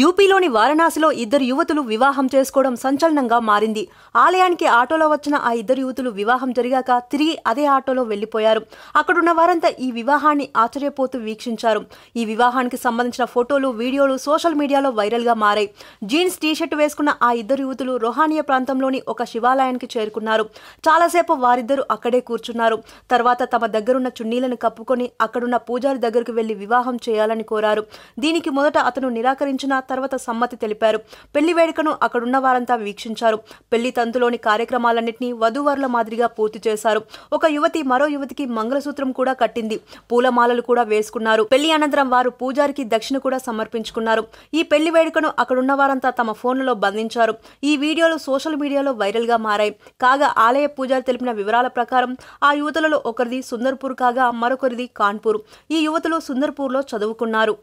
యూపీలోని వారణాసిలో ఇద్దరు యువతులు వివాహం చేసుకోవడం సంచలనంగా మారింది. ఆలయానికి ఆటోలో వచ్చిన ఆ ఇద్దరు యువతులు వివాహం జరిగాక తిరిగి అదే ఆటోలో వెళ్లిపోయారు. అక్కడున్న వారంతా ఈ వివాహాన్ని ఆశ్చర్యపోతూ వీక్షించారు. ఈ వివాహానికి సంబంధించిన ఫోటోలు, వీడియోలు సోషల్ మీడియాలో వైరల్ గా మారాయి. జీన్స్ టీషర్ట్ వేసుకున్న ఆ ఇద్దరు యువతులు రొహానియా ప్రాంతంలోని ఒక శివాలయానికి చేరుకున్నారు. చాలాసేపు వారిద్దరూ అక్కడే కూర్చున్నారు. తర్వాత తమ దగ్గరున్న చున్నీలను కప్పుకొని అక్కడున్న పూజారి దగ్గరకు వెళ్లి వివాహం చేయాలని కోరారు. దీనికి మొదట అతను నిరాకరించిన తర్వాత సమ్మతి తెలిపారు. పెళ్లి వేడుకను అక్కడున్న వారంతా వీక్షించారు. పెళ్లి తంతులోని కార్యక్రమాలన్నింటినీ వధూవరుల మాదిరిగా పూర్తి చేశారు. ఒక యువతి మరో యువతికి మంగళసూత్రం కూడా కట్టింది. పూలమాలలు కూడా వేసుకున్నారు. పెళ్లి అనంతరం వారు పూజారికి దక్షిణ కూడా సమర్పించుకున్నారు. ఈ పెళ్లి వేడుకను అక్కడున్న వారంతా తమ ఫోన్లలో బంధించారు. ఈ వీడియోలు సోషల్ మీడియాలో వైరల్ గా మారాయి. కాగా ఆలయ పూజారి తెలిపిన వివరాల ప్రకారం ఆ యువతులలో ఒకరిది సుందర్పూర్ కాగా మరొకరిది కాన్పూర్. ఈ యువతులు సుందర్పూర్లో చదువుకున్నారు.